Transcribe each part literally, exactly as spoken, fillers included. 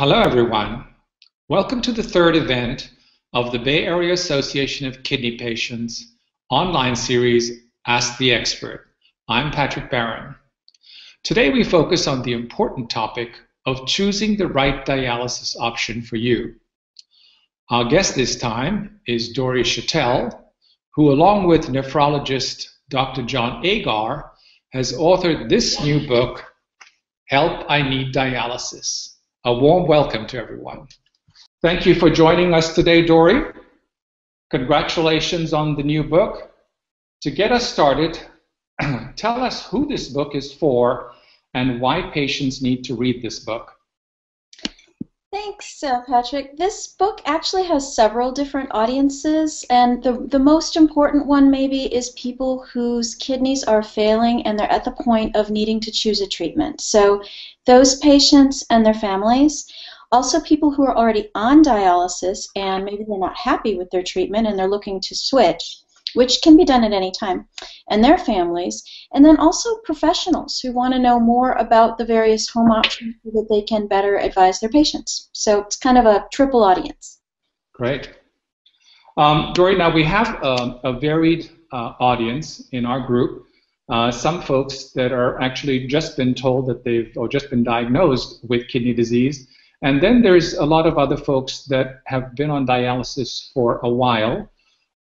Hello everyone, welcome to the third event of the Bay Area Association of Kidney Patients online series Ask the Expert. I'm Patrick Barron. Today we focus on the important topic of choosing the right dialysis option for you. Our guest this time is Dori Schatell, who along with nephrologist Doctor John Agar has authored this new book, Help, I Need Dialysis. A warm welcome to everyone. Thank you for joining us today, Dori. Congratulations on the new book. To get us started, tell us who this book is for and why patients need to read this book. Thanks, uh, Patrick. This book actually has several different audiences, and the, the most important one maybe is people whose kidneys are failing and they're at the point of needing to choose a treatment. So those patients and their families, also people who are already on dialysis and maybe they're not happy with their treatment and they're looking to switch, which can be done at any time, and their families, and then also professionals who want to know more about the various home options so that they can better advise their patients. So it's kind of a triple audience. Great. Um, Dori, now we have a, a varied uh, audience in our group. Uh, some folks that are actually just been told that they've or just been diagnosed with kidney disease, and then there's a lot of other folks that have been on dialysis for a while.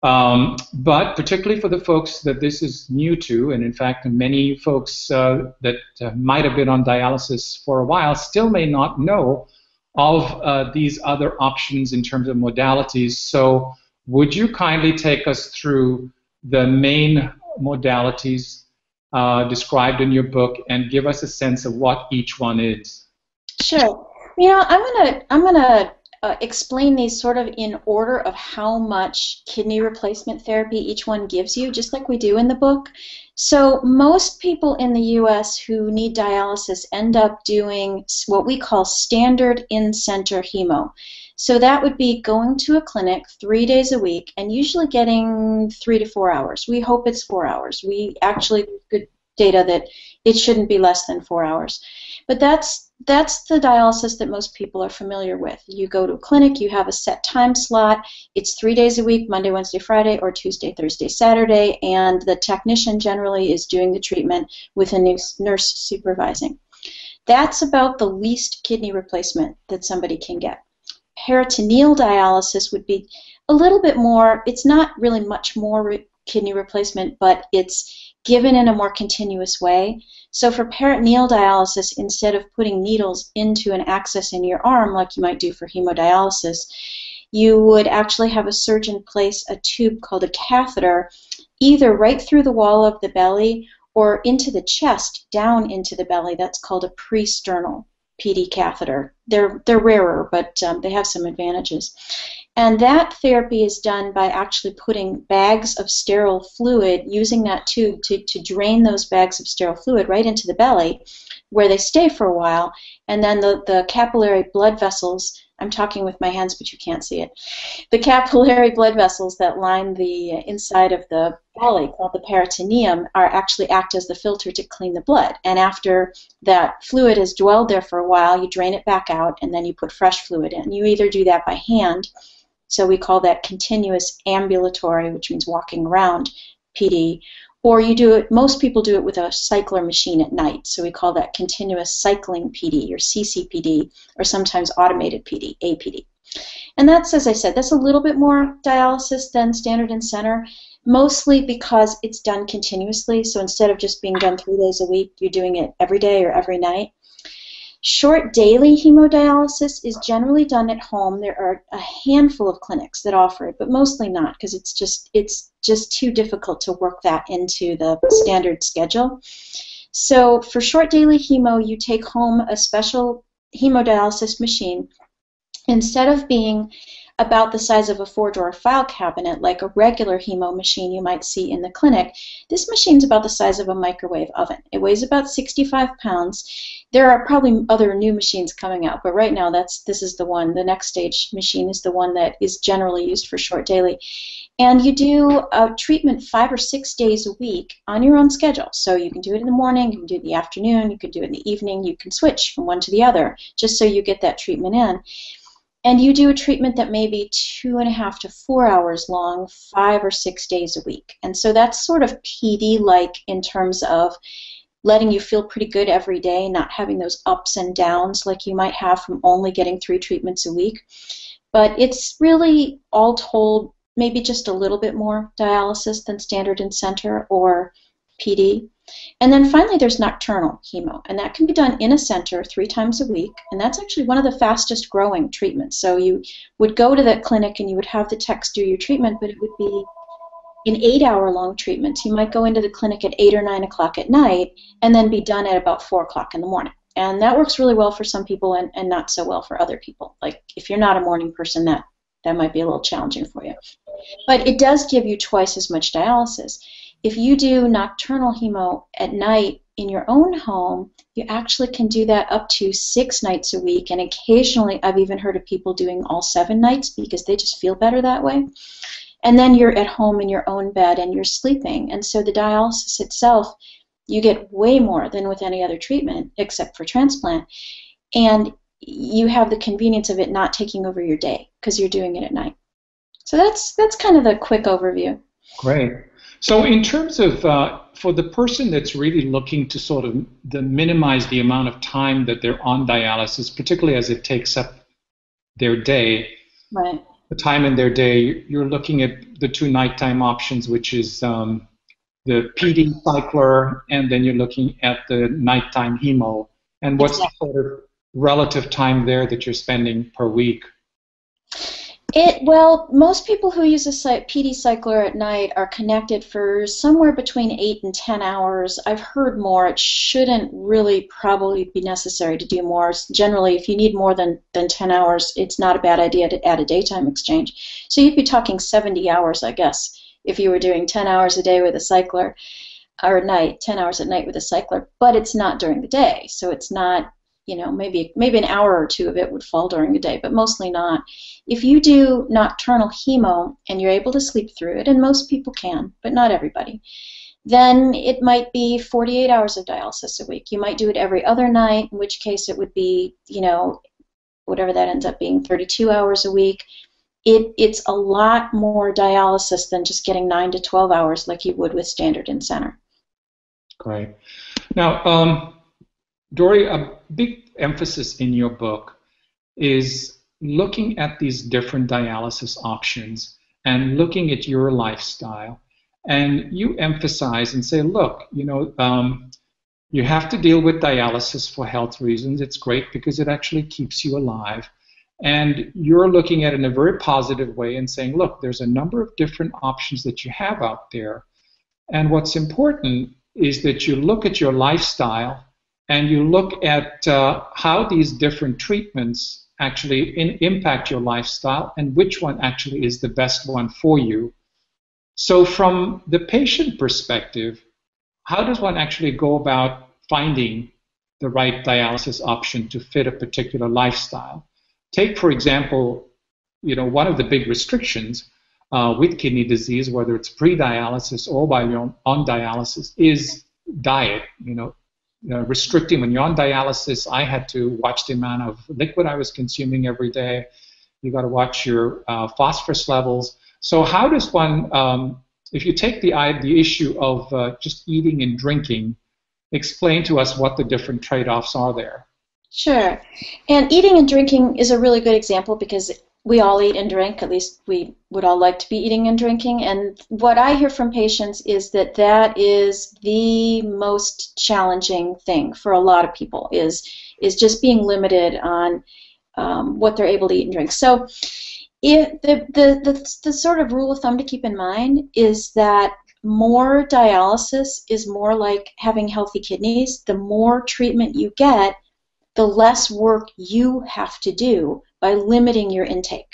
Um, but particularly for the folks that this is new to, and in fact many folks uh, that uh, might have been on dialysis for a while still may not know of uh, these other options in terms of modalities. So would you kindly take us through the main modalities uh, described in your book and give us a sense of what each one is? Sure. You know, I'm gonna, I'm gonna Uh, explain these sort of in order of how much kidney replacement therapy each one gives you, just like we do in the book. So most people in the U S who need dialysis end up doing what we call standard in-center hemo. So that would be going to a clinic three days a week and usually getting three to four hours. We hope it's four hours. We actually have good data that it shouldn't be less than four hours. But that's That's the dialysis that most people are familiar with. You go to a clinic, you have a set time slot, it's three days a week, Monday, Wednesday, Friday, or Tuesday, Thursday, Saturday, and the technician generally is doing the treatment with a nurse supervising. That's about the least kidney replacement that somebody can get. Peritoneal dialysis would be a little bit more, it's not really much more re- kidney replacement, but it's given in a more continuous way. So for peritoneal dialysis, instead of putting needles into an access in your arm like you might do for hemodialysis, you would actually have a surgeon place a tube called a catheter either right through the wall of the belly or into the chest, down into the belly. That's called a pre-sternal P D catheter. They're, they're rarer, but um, they have some advantages. And that therapy is done by actually putting bags of sterile fluid, using that tube to, to drain those bags of sterile fluid right into the belly, where they stay for a while, and then the, the capillary blood vessels, I'm talking with my hands but you can't see it, the capillary blood vessels that line the inside of the belly, called the peritoneum, are actually act as the filter to clean the blood. And after that fluid has dwelled there for a while, you drain it back out and then you put fresh fluid in. You either do that by hand, so we call that continuous ambulatory, which means walking around, P D, or you do it, most people do it with a cycler machine at night, so we call that continuous cycling P D or C C P D, or sometimes automated P D, A P D. And that's, as I said, that's a little bit more dialysis than standard in center, mostly because it's done continuously, so instead of just being done three days a week, you're doing it every day or every night. Short daily hemodialysis is generally done at home. There are a handful of clinics that offer it, but mostly not because it's just it's just too difficult to work that into the standard schedule. So for short daily hemo, you take home a special hemodialysis machine. Instead of being about the size of a four-drawer file cabinet, like a regular hemo machine you might see in the clinic. This machine's about the size of a microwave oven. It weighs about sixty-five pounds. There are probably other new machines coming out, but right now that's this is the one. The next stage machine is the one that is generally used for short daily. And you do a treatment five or six days a week on your own schedule. So you can do it in the morning, you can do it in the afternoon, you can do it in the evening, you can switch from one to the other just so you get that treatment in. And you do a treatment that may be two and a half to four hours long, five or six days a week. And so that's sort of P D-like in terms of letting you feel pretty good every day, not having those ups and downs like you might have from only getting three treatments a week. But it's really, all told, maybe just a little bit more dialysis than standard in center or P D. And then finally there's nocturnal hemo, and that can be done in a center three times a week, and that's actually one of the fastest growing treatments. So you would go to the clinic and you would have the techs do your treatment, but it would be an eight hour long treatment. You might go into the clinic at eight or nine o'clock at night and then be done at about four o'clock in the morning. And that works really well for some people and, and not so well for other people. Like if you're not a morning person, that That might be a little challenging for you. But it does give you twice as much dialysis. If you do nocturnal hemo at night in your own home, you actually can do that up to six nights a week, and occasionally I've even heard of people doing all seven nights because they just feel better that way. And then you're at home in your own bed and you're sleeping, and so the dialysis itself, you get way more than with any other treatment except for transplant. And you have the convenience of it not taking over your day because you're doing it at night. So that's that's kind of the quick overview. Great. So in terms of uh, for the person that's really looking to sort of the minimize the amount of time that they're on dialysis, particularly as it takes up their day, right. the time in their day, you're looking at the two nighttime options, which is um, the P D cycler, and then you're looking at the nighttime hemo. And what's exactly. the sort of relative time there that you're spending per week? It well, most people who use a P D cycler at night are connected for somewhere between eight and ten hours. I've heard more. It shouldn't really probably be necessary to do more. Generally, if you need more than than ten hours, it's not a bad idea to add a daytime exchange. So you'd be talking seventy hours, I guess, if you were doing ten hours a day with a cycler, or at night, ten hours at night with a cycler. But it's not during the day, so it's not. You know, maybe maybe an hour or two of it would fall during the day, but mostly not. If you do nocturnal hemo and you're able to sleep through it, and most people can, but not everybody, then it might be forty-eight hours of dialysis a week. You might do it every other night, in which case it would be, you know, whatever that ends up being, thirty-two hours a week. It, it's a lot more dialysis than just getting nine to twelve hours like you would with standard in center. Great. Now, um, Dori, a big emphasis in your book is looking at these different dialysis options and looking at your lifestyle. And you emphasize and say, look, you know, um, you have to deal with dialysis for health reasons. It's great because it actually keeps you alive. And you're looking at it in a very positive way and saying, look, there's a number of different options that you have out there. And what's important is that you look at your lifestyle and you look at uh, how these different treatments actually in, impact your lifestyle and which one actually is the best one for you. So from the patient perspective, how does one actually go about finding the right dialysis option to fit a particular lifestyle? Take, for example, you know, one of the big restrictions uh, with kidney disease, whether it's pre-dialysis or while you're on dialysis, is diet, you know. Uh, restricting when you're on dialysis, I had to watch the amount of liquid I was consuming every day. You got to watch your uh, phosphorus levels. So how does one, um, if you take the the issue of uh, just eating and drinking, explain to us what the different trade-offs are there? Sure. And eating and drinking is a really good example because we all eat and drink. At least we would all like to be eating and drinking. And what I hear from patients is that that is the most challenging thing for a lot of people is is just being limited on um, what they're able to eat and drink. So, if the, the the the sort of rule of thumb to keep in mind is that more dialysis is more like having healthy kidneys. The more treatment you get, the less work you have to do by limiting your intake.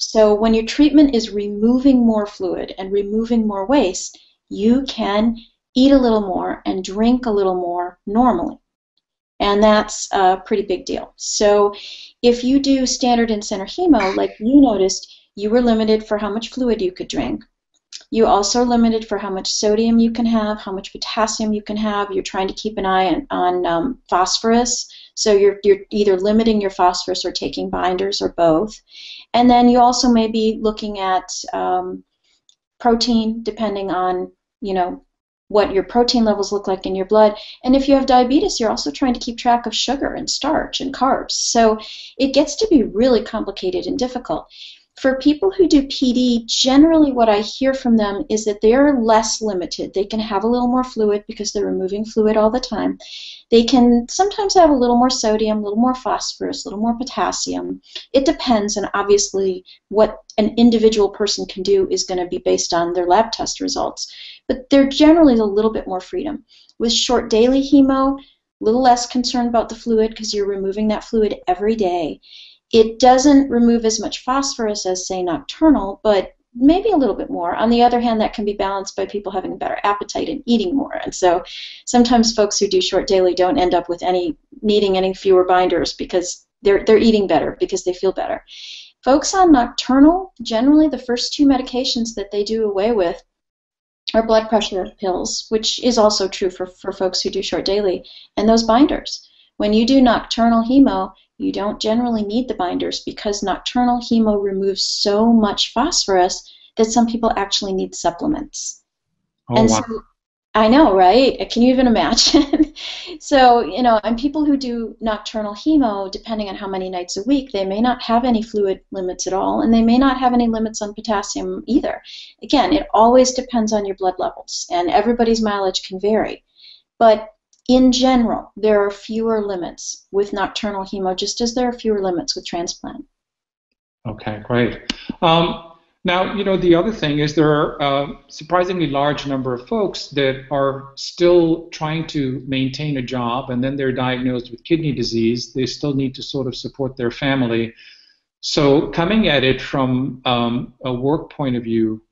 So when your treatment is removing more fluid and removing more waste, you can eat a little more and drink a little more normally. And that's a pretty big deal. So if you do standard in-center chemo, like you noticed, you were limited for how much fluid you could drink. You also are limited for how much sodium you can have, how much potassium you can have. You're trying to keep an eye on, on um, phosphorus. So you're, you're either limiting your phosphorus or taking binders or both. And then you also may be looking at um, protein, depending on, you know, what your protein levels look like in your blood. And if you have diabetes, you're also trying to keep track of sugar and starch and carbs. So it gets to be really complicated and difficult. For people who do P D, generally what I hear from them is that they're less limited. They can have a little more fluid because they're removing fluid all the time. They can sometimes have a little more sodium, a little more phosphorus, a little more potassium. It depends, and obviously what an individual person can do is going to be based on their lab test results. But there generally is a little bit more freedom. With short daily chemo, a little less concerned about the fluid because you're removing that fluid every day. It doesn't remove as much phosphorus as, say, nocturnal, but maybe a little bit more. On the other hand, that can be balanced by people having a better appetite and eating more. And so sometimes folks who do short daily don't end up with any needing any fewer binders because they're, they're eating better because they feel better. Folks on nocturnal, generally the first two medications that they do away with are blood pressure pills, which is also true for, for folks who do short daily, and those binders. When you do nocturnal chemo, you don't generally need the binders because nocturnal chemo removes so much phosphorus that some people actually need supplements. Oh, and wow. So, I know, right? Can you even imagine? So, you know, and people who do nocturnal chemo, depending on how many nights a week, they may not have any fluid limits at all, and they may not have any limits on potassium either. Again, it always depends on your blood levels, and everybody's mileage can vary. But in general, there are fewer limits with nocturnal chemo, just as there are fewer limits with transplant. Okay, great. Um, now, you know, the other thing is there are a surprisingly large number of folks that are still trying to maintain a job, and then they're diagnosed with kidney disease. They still need to sort of support their family. So coming at it from um, a work point of view,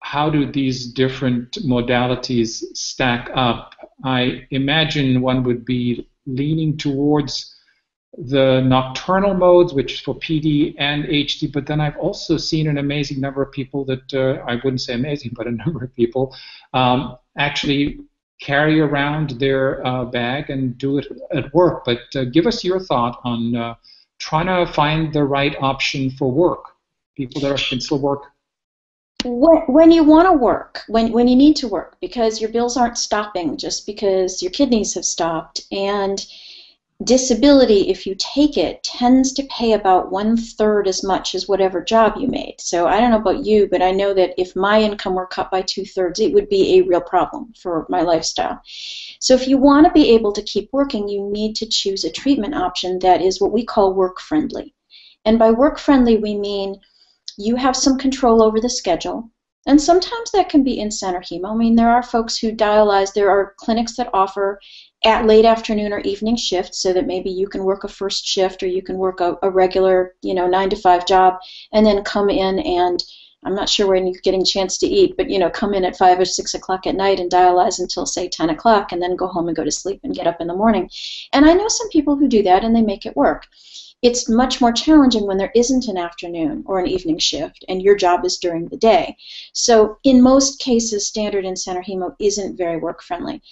how do these different modalities stack up? I imagine one would be leaning towards the nocturnal modes, which is for P D and H D, but then I've also seen an amazing number of people that, uh, I wouldn't say amazing, but a number of people um, actually carry around their uh, bag and do it at work. But uh, give us your thought on uh, trying to find the right option for work, people that are, can still work. When you want to work, when, when you need to work, because your bills aren't stopping just because your kidneys have stopped, and disability, if you take it, tends to pay about one-third as much as whatever job you made. So I don't know about you, but I know that if my income were cut by two-thirds, it would be a real problem for my lifestyle. So if you want to be able to keep working, you need to choose a treatment option that is what we call work-friendly. And by work-friendly, we mean you have some control over the schedule, and sometimes that can be in-center chemo. I mean, there are folks who dialyze. There are clinics that offer at late afternoon or evening shifts so that maybe you can work a first shift or you can work a, a regular, you know, nine to five job and then come in and, I'm not sure when you're getting a chance to eat, but, you know, come in at five or six o'clock at night and dialyze until, say, ten o'clock and then go home and go to sleep and get up in the morning. And I know some people who do that and they make it work. It's much more challenging when there isn't an afternoon or an evening shift and your job is during the day. So in most cases, standard in-center chemo isn't very work-friendly.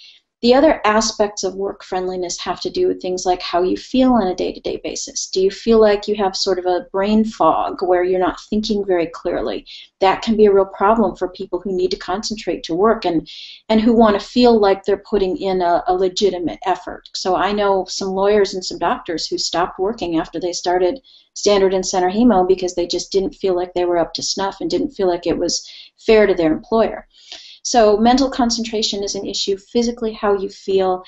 The other aspects of work-friendliness have to do with things like how you feel on a day-to-day basis. Do you feel like you have sort of a brain fog where you're not thinking very clearly? That can be a real problem for people who need to concentrate to work and, and who want to feel like they're putting in a, a legitimate effort. So I know some lawyers and some doctors who stopped working after they started standard in-center chemo because they just didn't feel like they were up to snuff and didn't feel like it was fair to their employer. So mental concentration is an issue, physically how you feel.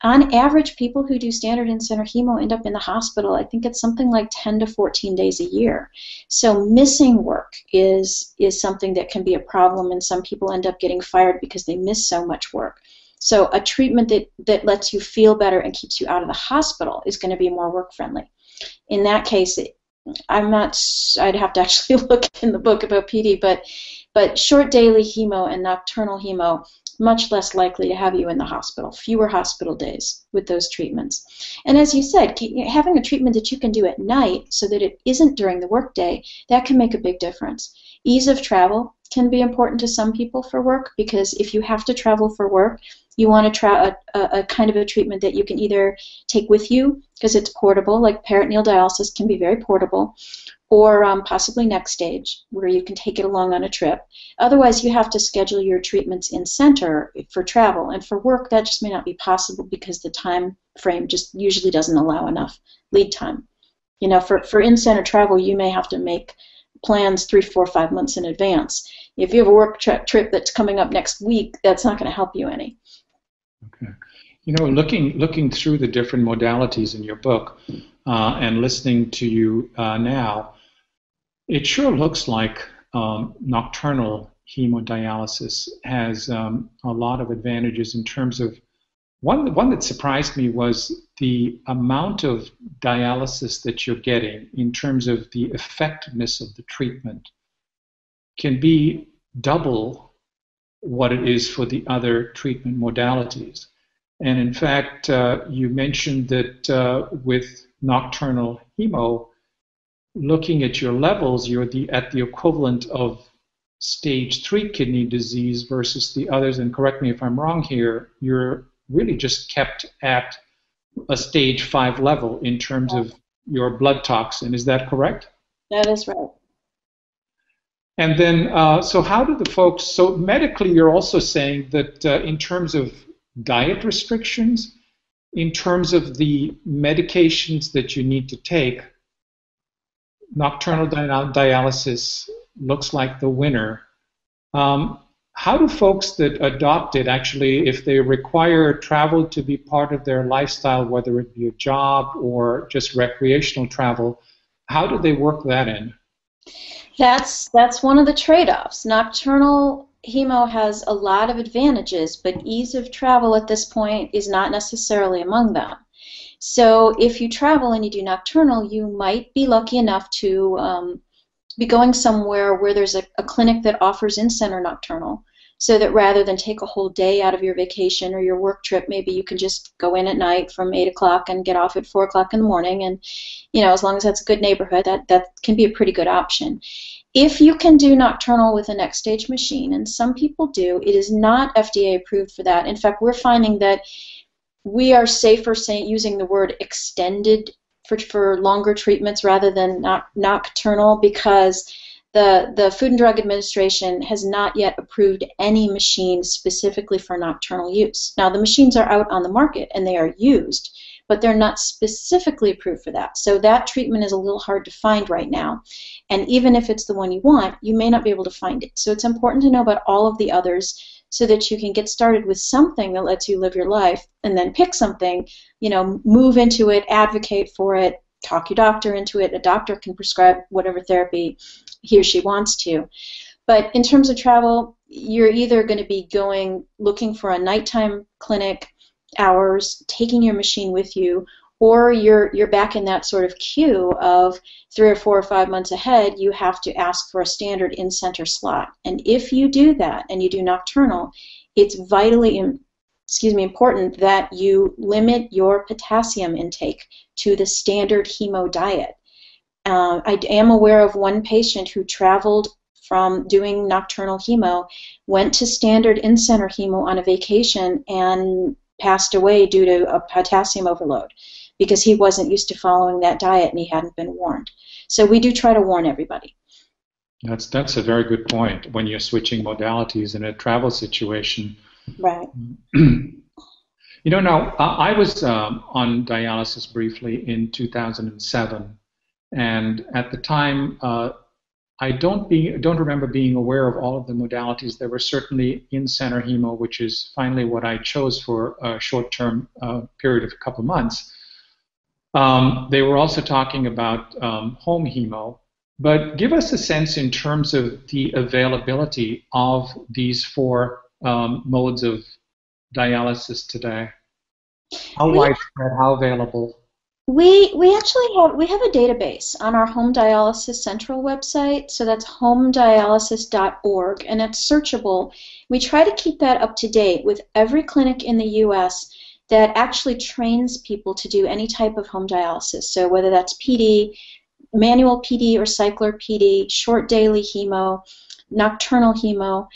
On average, people who do standard in-center chemo end up in the hospital. I think it's something like ten to fourteen days a year. So missing work is, is something that can be a problem, and some people end up getting fired because they miss so much work. So a treatment that, that lets you feel better and keeps you out of the hospital is going to be more work-friendly. In that case, it, I'm not, I'd have to actually look in the book about P D, but but short daily hemo and nocturnal hemo, much less likely to have you in the hospital, fewer hospital days with those treatments. And as you said, having a treatment that you can do at night so that it isn't during the workday, that can make a big difference. Ease of travel can be important to some people for work, because if you have to travel for work, you want to try a, a, a kind of a treatment that you can either take with you because it's portable, like peritoneal dialysis can be very portable, or um, possibly next stage where you can take it along on a trip. Otherwise, you have to schedule your treatments in center for travel, and for work that just may not be possible because the time frame just usually doesn't allow enough lead time. You know, for, for in-center travel, you may have to make plans three, four, five months in advance. If you have a work tri- trip that's coming up next week, that's not going to help you any. Okay. You know, looking looking through the different modalities in your book uh, and listening to you uh, now, it sure looks like um, nocturnal hemodialysis has um, a lot of advantages in terms of, one, one that surprised me was the amount of dialysis that you're getting in terms of the effectiveness of the treatment can be double what it is for the other treatment modalities. And in fact, uh, you mentioned that uh, with nocturnal hemo, looking at your levels, you're the, at the equivalent of stage three kidney disease versus the others, and correct me if I'm wrong here, you're really just kept at a stage five level in terms of your blood toxin. Is that correct? That is right. And then, uh, so how do the folks, so medically you're also saying that uh, in terms of diet restrictions, in terms of the medications that you need to take, nocturnal dialysis looks like the winner. Um, How do folks that adopt it actually, if they require travel to be part of their lifestyle, whether it be a job or just recreational travel, how do they work that in? That's that's one of the trade-offs. Nocturnal hemo has a lot of advantages, but ease of travel at this point is not necessarily among them. So if you travel and you do nocturnal, you might be lucky enough to um, be going somewhere where there's a, a clinic that offers in-center nocturnal, so that rather than take a whole day out of your vacation or your work trip, maybe you can just go in at night from eight o'clock and get off at four o'clock in the morning, and you know, as long as that's a good neighborhood, that, that can be a pretty good option. If you can do nocturnal with a next stage machine, and some people do, it is not F D A approved for that. In fact, we're finding that we are safer saying, using the word extended for, for longer treatments rather than not, nocturnal, because The, the Food and Drug Administration has not yet approved any machine specifically for nocturnal use. Now, the machines are out on the market and they are used, but they're not specifically approved for that. So that treatment is a little hard to find right now. And even if it's the one you want, you may not be able to find it. So it's important to know about all of the others so that you can get started with something that lets you live your life, and then pick something, you know, move into it, advocate for it, talk your doctor into it. A doctor can prescribe whatever therapy he or she wants to. But in terms of travel, you're either going to be going looking for a nighttime clinic hours, taking your machine with you, or you're you're back in that sort of queue of three or four or five months ahead, you have to ask for a standard in-center slot. And if you do that and you do nocturnal, it's vitally important excuse me, important that you limit your potassium intake to the standard hemo diet. Uh, I am aware of one patient who traveled from doing nocturnal hemo, went to standard in-center hemo on a vacation, and passed away due to a potassium overload because he wasn't used to following that diet and he hadn't been warned. So we do try to warn everybody. That's, that's a very good point. When you're switching modalities in a travel situation, right. You know, now, I was um, on dialysis briefly in two thousand seven, and at the time, uh, I don't be don't remember being aware of all of the modalities. There were certainly in-center hemo, which is finally what I chose for a short-term uh, period of a couple months. Um, they were also talking about um, home hemo. But give us a sense in terms of the availability of these four Um, modes of dialysis today. How widespread, how available? We we actually have we have a database on our Home Dialysis Central website, so that's home dialysis dot org, and it's searchable. We try to keep that up to date with every clinic in the U S that actually trains people to do any type of home dialysis. So whether that's P D, manual P D or cycler P D, short daily hemo, nocturnal hemo,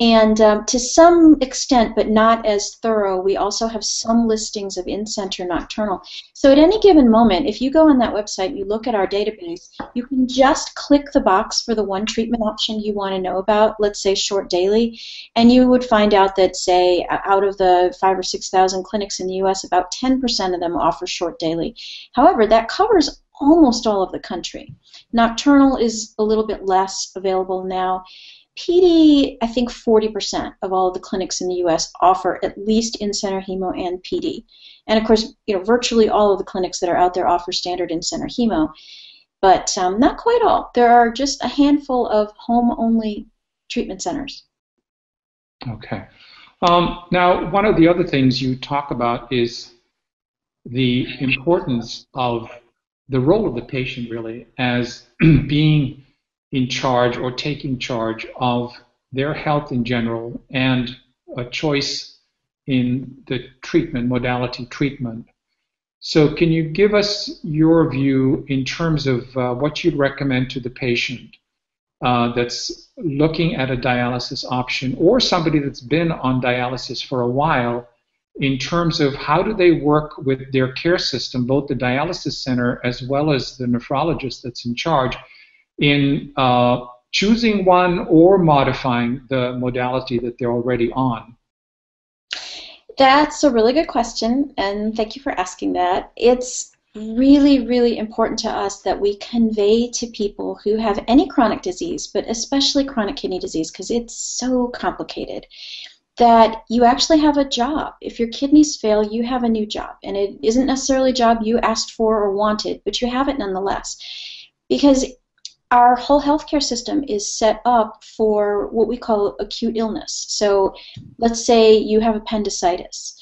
and um, to some extent, but not as thorough, we also have some listings of in-center nocturnal. So at any given moment, if you go on that website, you look at our database, you can just click the box for the one treatment option you want to know about, let's say short daily, and you would find out that, say, out of the five or six thousand clinics in the U S, about ten percent of them offer short daily. However, that covers almost all of the country. Nocturnal is a little bit less available now. P D, I think forty percent of all of the clinics in the U S offer at least in-center hemo and P D. And of course, you know, virtually all of the clinics that are out there offer standard in-center hemo, but um, not quite all. There are just a handful of home-only treatment centers. Okay. Um, now, one of the other things you talk about is the importance of the role of the patient, really, as being in charge or taking charge of their health in general and a choice in the treatment, modality treatment. So can you give us your view in terms of uh, what you'd recommend to the patient uh, that's looking at a dialysis option, or somebody that's been on dialysis for a while, in terms of how do they work with their care system, both the dialysis center as well as the nephrologist that's in charge, in uh, choosing one or modifying the modality that they're already on? That's a really good question, and thank you for asking that. It's really, really important to us that we convey to people who have any chronic disease, but especially chronic kidney disease, because it's so complicated, that you actually have a job. If your kidneys fail, you have a new job, and it isn't necessarily a job you asked for or wanted, but you have it nonetheless. Because our whole healthcare system is set up for what we call acute illness. So let's say you have appendicitis.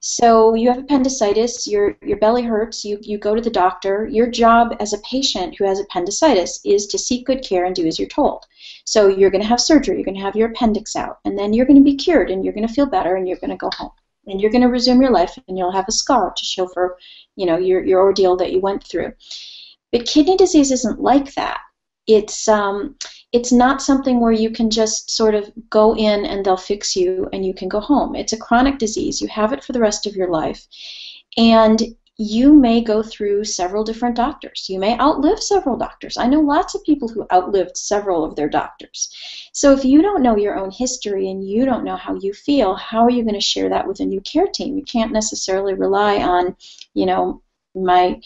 So you have appendicitis, your, your belly hurts, you, you go to the doctor. Your job as a patient who has appendicitis is to seek good care and do as you're told. So you're going to have surgery, you're going to have your appendix out, and then you're going to be cured, and you're going to feel better, and you're going to go home. And you're going to resume your life, and you'll have a scar to show for, you know, your, your ordeal that you went through. But kidney disease isn't like that. It's, um, it's not something where you can just sort of go in and they'll fix you and you can go home. It's a chronic disease. You have it for the rest of your life. And you may go through several different doctors. You may outlive several doctors. I know lots of people who outlived several of their doctors. So if you don't know your own history and you don't know how you feel, how are you going to share that with a new care team? You can't necessarily rely on, you know, my,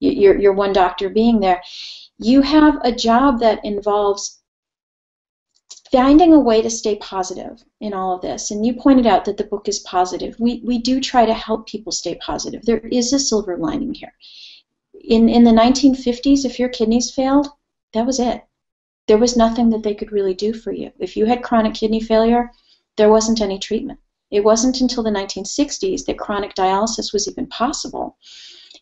your, your one doctor being there. You have a job that involves finding a way to stay positive in all of this. And you pointed out that the book is positive. We, we do try to help people stay positive. There is a silver lining here. In, in the nineteen fifties, if your kidneys failed, that was it. There was nothing that they could really do for you. If you had chronic kidney failure, there wasn't any treatment. It wasn't until the nineteen sixties that chronic dialysis was even possible.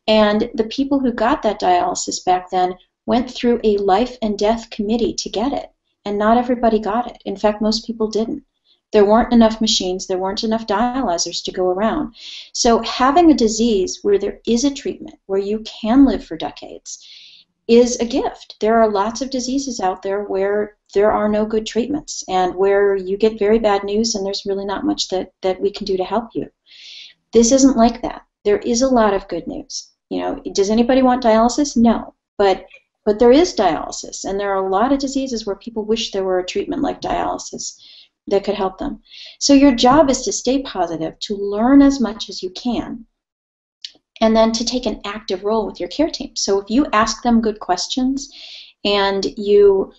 And the people who got that dialysis back then went through a life and death committee to get it, and not everybody got it. In fact, most people didn't. There weren't enough machines, there weren't enough dialyzers to go around. So having a disease where there is a treatment, where you can live for decades, is a gift. There are lots of diseases out there where there are no good treatments, and where you get very bad news and there's really not much that, that we can do to help you. This isn't like that. There is a lot of good news. You know, does anybody want dialysis? No. But But there is dialysis, and there are a lot of diseases where people wish there were a treatment like dialysis that could help them. So your job is to stay positive, to learn as much as you can, and then to take an active role with your care team. So if you ask them good questions and you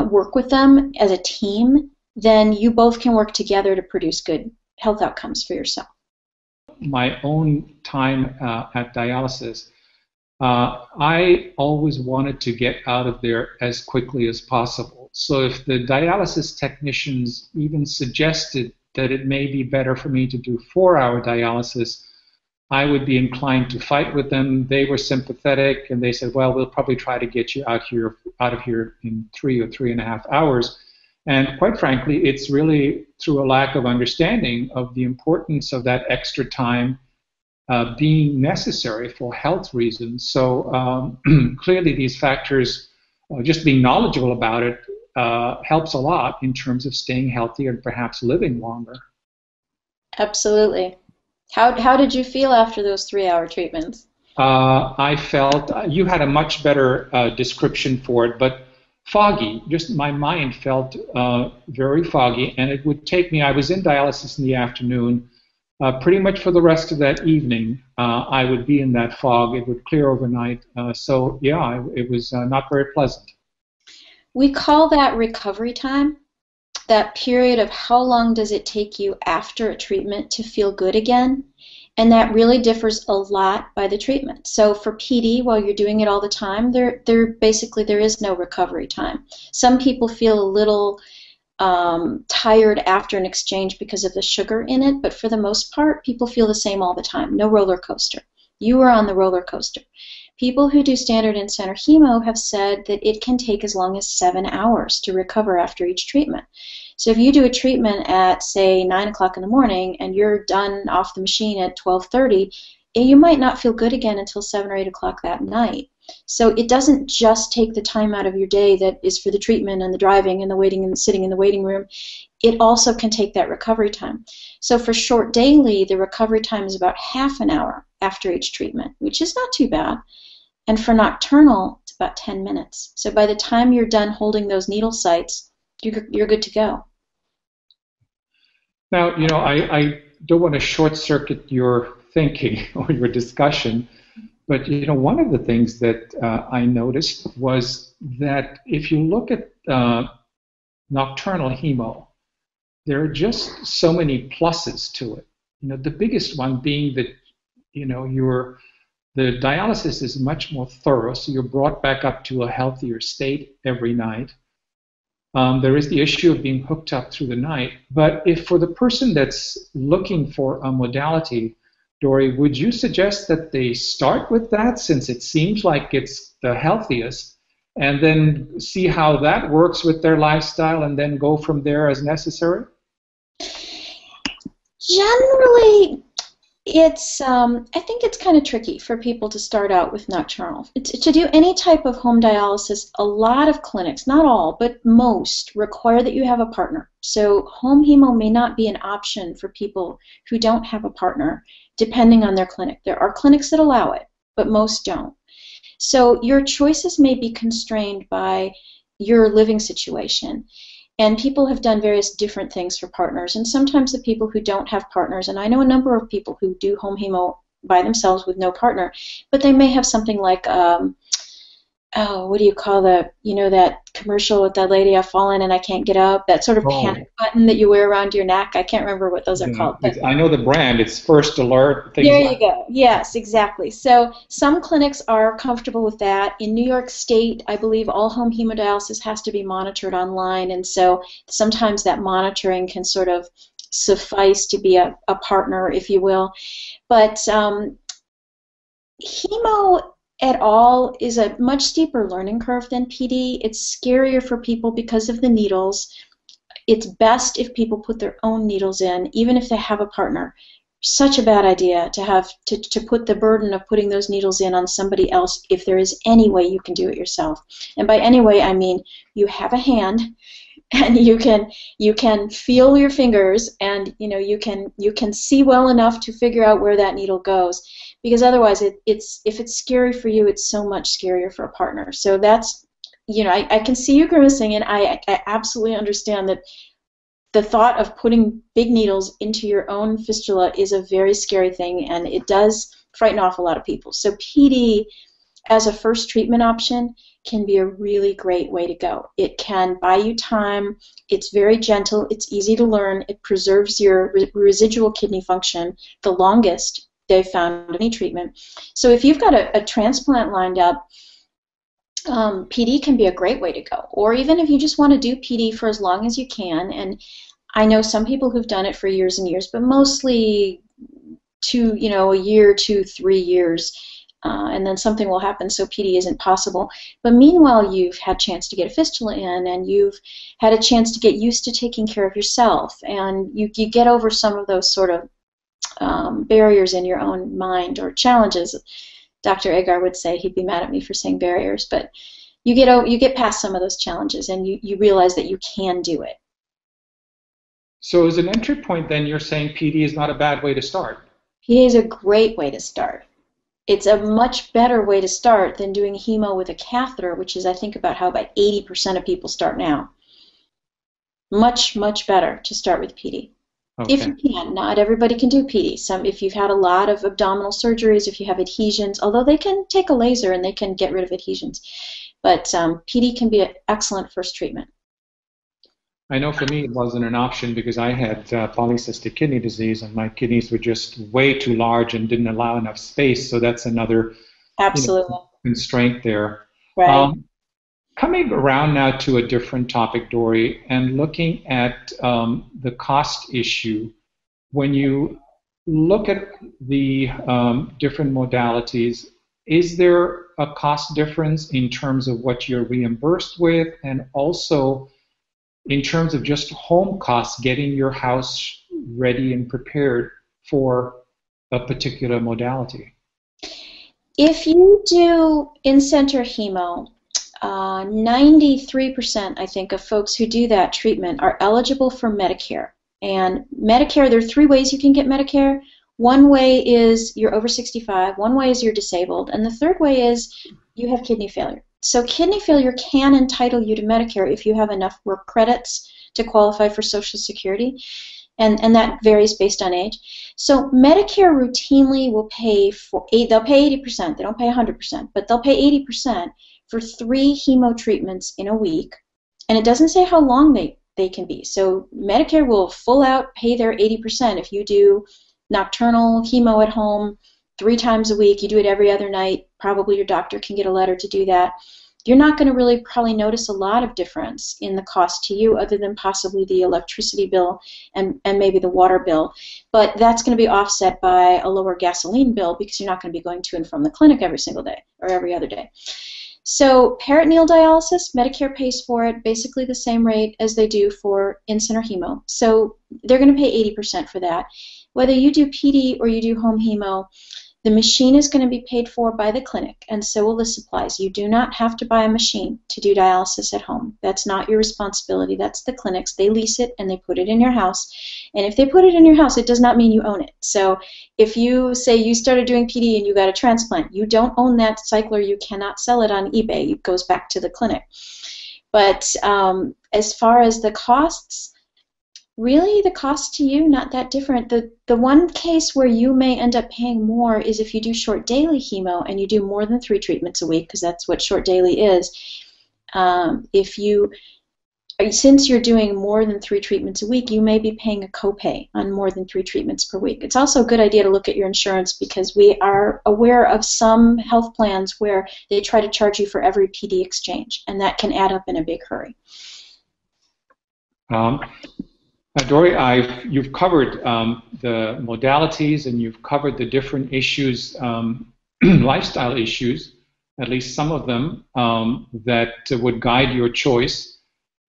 work with them as a team, then you both can work together to produce good health outcomes for yourself. My own time uh, at dialysis, Uh, I always wanted to get out of there as quickly as possible. So if the dialysis technicians even suggested that it may be better for me to do four hour dialysis, I would be inclined to fight with them. They were sympathetic, and they said, well, we'll probably try to get you out here, out of here in three or three and a half hours. And quite frankly, it's really through a lack of understanding of the importance of that extra time uh, being necessary for health reasons. So um, clearly these factors, uh, just being knowledgeable about it, uh, helps a lot in terms of staying healthy and perhaps living longer. Absolutely. How, how did you feel after those three-hour treatments? Uh, I felt, uh, you had a much better uh, description for it, but foggy. Just my mind felt uh, very foggy, and it would take me, I was in dialysis in the afternoon, uh, pretty much for the rest of that evening, uh, I would be in that fog. It would clear overnight. Uh, so, yeah, it was uh, not very pleasant. We call that recovery time. That period of how long does it take you after a treatment to feel good again, and that really differs a lot by the treatment. So for P D, while you're doing it all the time, there, there basically there is no recovery time. Some people feel a little um, tired after an exchange because of the sugar in it, but for the most part, people feel the same all the time. No roller coaster. You are on the roller coaster. People who do standard and center chemo have said that it can take as long as seven hours to recover after each treatment. So if you do a treatment at, say, nine o'clock in the morning and you're done off the machine at twelve thirty, you might not feel good again until seven or eight o'clock that night. So it doesn't just take the time out of your day that is for the treatment and the driving and the waiting and sitting in the waiting room. It also can take that recovery time. So for short daily, the recovery time is about half an hour after each treatment, which is not too bad. And for nocturnal, it's about ten minutes. So by the time you're done holding those needle sites, you're, you're good to go. Now, you know, I, I don't want to short-circuit your thinking or your discussion, but, you know, one of the things that uh, I noticed was that if you look at uh, nocturnal hemo, there are just so many pluses to it. You know, the biggest one being that, you know, you're... the dialysis is much more thorough, so you're brought back up to a healthier state every night. Um, there is the issue of being hooked up through the night, but if for the person that's looking for a modality, Dori, would you suggest that they start with that, since it seems like it's the healthiest, and then see how that works with their lifestyle and then go from there as necessary? Generally, It's, um, I think it's kind of tricky for people to start out with nocturnal. It's, to do any type of home dialysis, a lot of clinics, not all, but most, require that you have a partner. So home hemo may not be an option for people who don't have a partner, depending on their clinic. There are clinics that allow it, but most don't. So your choices may be constrained by your living situation. And people have done various different things for partners, and sometimes the people who don't have partners, and I know a number of people who do home hemo by themselves with no partner, but they may have something like, um, oh, what do you call the, you know, that commercial with that lady, I've fallen and I can't get up, that sort of oh. panic button that you wear around your neck. I can't remember what those yeah. are called. But I know the brand. It's First Alert. Things there you like go. Yes, exactly. So some clinics are comfortable with that. In New York State, I believe all home hemodialysis has to be monitored online, and so sometimes that monitoring can sort of suffice to be a, a partner, if you will. But um, hemo... at all is a much steeper learning curve than P D. It's scarier for people because of the needles. It's best if people put their own needles in, even if they have a partner. Such a bad idea to have to, to put the burden of putting those needles in on somebody else if there is any way you can do it yourself. And by any way, I mean you have a hand and you can you can feel your fingers, and you know you can you can see well enough to figure out where that needle goes. Because otherwise, it, it's if it's scary for you, it's so much scarier for a partner. So that's, you know, I, I can see you grimacing, and I, I absolutely understand that the thought of putting big needles into your own fistula is a very scary thing, and it does frighten off a lot of people. So P D, as a first treatment option, can be a really great way to go. It can buy you time. It's very gentle. It's easy to learn. It preserves your re- residual kidney function the longest they found any treatment. So if you've got a, a transplant lined up, um, P D can be a great way to go. Or even if you just want to do P D for as long as you can, and I know some people who've done it for years and years, but mostly two, you know, a year, two, three years, uh, and then something will happen so P D isn't possible. But meanwhile, you've had a chance to get a fistula in, and you've had a chance to get used to taking care of yourself, and you, you get over some of those sort of um, barriers in your own mind or challenges. Doctor Agar would say, he'd be mad at me for saying barriers, but you get over, you get past some of those challenges, and you, you realize that you can do it. So as an entry point, then, you're saying P D is not a bad way to start? P D is a great way to start. It's a much better way to start than doing hemo with a catheter, which is, I think, about how about eighty percent of people start now. Much, much better to start with P D. Okay. If you can. Not everybody can do P D. Some, if you've had a lot of abdominal surgeries, if you have adhesions, although they can take a laser and they can get rid of adhesions. But um, P D can be an excellent first treatment. I know for me it wasn't an option because I had uh, polycystic kidney disease, and my kidneys were just way too large and didn't allow enough space, so that's another Absolutely. You know, constraint there. Right. Um, coming around now to a different topic, Dori, and looking at um, the cost issue, when you look at the um, different modalities, is there a cost difference in terms of what you're reimbursed with, and also in terms of just home costs, getting your house ready and prepared for a particular modality? If you do in-center hemo, uh, ninety-three percent, I think, of folks who do that treatment are eligible for Medicare. And Medicare, there are three ways you can get Medicare. One way is you're over sixty-five, one way is you're disabled, and the third way is you have kidney failure. So kidney failure can entitle you to Medicare if you have enough work credits to qualify for Social Security, and, and that varies based on age. So Medicare routinely will pay for, they'll pay eighty percent, they don't pay one hundred percent, but they'll pay eighty percent for three hemo treatments in a week, and it doesn't say how long they, they can be. So Medicare will full out pay their eighty percent if you do nocturnal hemo at home, three times a week, you do it every other night, probably your doctor can get a letter to do that. You're not going to really probably notice a lot of difference in the cost to you other than possibly the electricity bill and, and maybe the water bill, but that's going to be offset by a lower gasoline bill because you're not going to be going to and from the clinic every single day or every other day. So peritoneal dialysis, Medicare pays for it basically the same rate as they do for in-center hemo. So they're going to pay eighty percent for that. Whether you do P D or you do home hemo, the machine is going to be paid for by the clinic, and so will the supplies. You do not have to buy a machine to do dialysis at home. That's not your responsibility. That's the clinic's. They lease it, and they put it in your house. And if they put it in your house, it does not mean you own it. So if you say you started doing P D and you got a transplant, you don't own that cycler. You cannot sell it on eBay. It goes back to the clinic. But um, as far as the costs, really, the cost to you, not that different. The, the one case where you may end up paying more is if you do short daily hemo and you do more than three treatments a week, because that's what short daily is. Um, if you, since you're doing more than three treatments a week, you may be paying a copay on more than three treatments per week. It's also a good idea to look at your insurance because we are aware of some health plans where they try to charge you for every P D exchange, and that can add up in a big hurry. Um. Uh, Dori, I've, you've covered um, the modalities, and you've covered the different issues, um, lifestyle issues, at least some of them, um, that would guide your choice.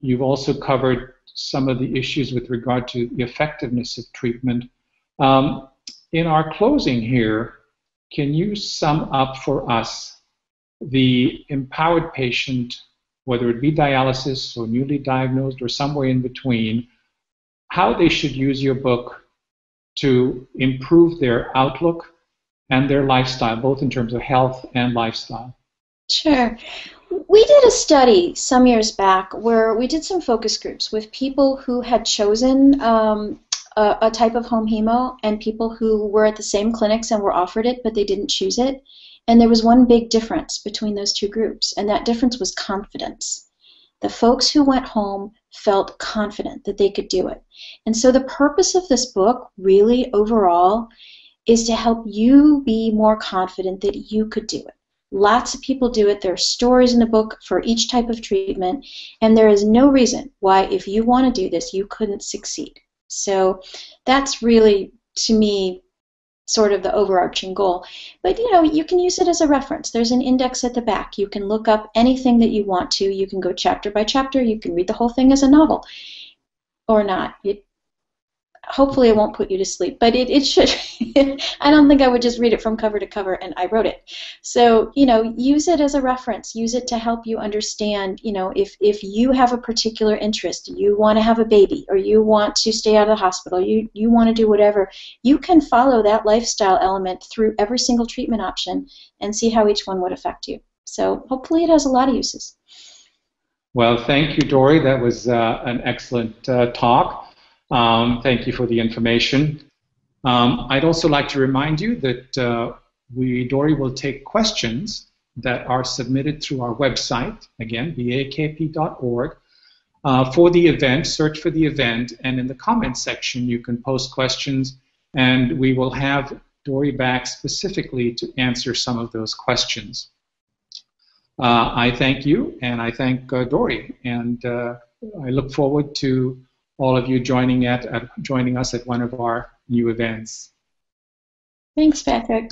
You've also covered some of the issues with regard to the effectiveness of treatment. Um, in our closing here, can you sum up for us the empowered patient, whether it be dialysis or newly diagnosed or somewhere in between, how they should use your book to improve their outlook and their lifestyle, both in terms of health and lifestyle? Sure. We did a study some years back where we did some focus groups with people who had chosen um, a, a type of home hemo and people who were at the same clinics and were offered it, but they didn't choose it. And there was one big difference between those two groups, and that difference was confidence. The folks who went home felt confident that they could do it. And so the purpose of this book, really overall, is to help you be more confident that you could do it. Lots of people do it. There are stories in the book for each type of treatment, and there is no reason why, if you want to do this, you couldn't succeed. So that's really, to me, sort of the overarching goal. But, you know, you can use it as a reference. There's an index at the back. You can look up anything that you want to. You can go chapter by chapter. You can read the whole thing as a novel or not. It, hopefully it won't put you to sleep, but it, it should. I don't think I would just read it from cover to cover and I wrote it. So, you know, use it as a reference. Use it to help you understand, you know, if, if you have a particular interest, you want to have a baby or you want to stay out of the hospital, you, you want to do whatever, you can follow that lifestyle element through every single treatment option and see how each one would affect you. So hopefully it has a lot of uses. Well, thank you, Dori. That was uh, an excellent uh, talk. Um, thank you for the information. Um, I'd also like to remind you that uh, we, Dori, will take questions that are submitted through our website, again, B A A K P dot org. Uh, for the event, search for the event, and in the comments section you can post questions, and we will have Dori back specifically to answer some of those questions. Uh, I thank you, and I thank uh, Dori, and uh, I look forward to all of you joining at, at joining us at one of our new events. Thanks, Patrick.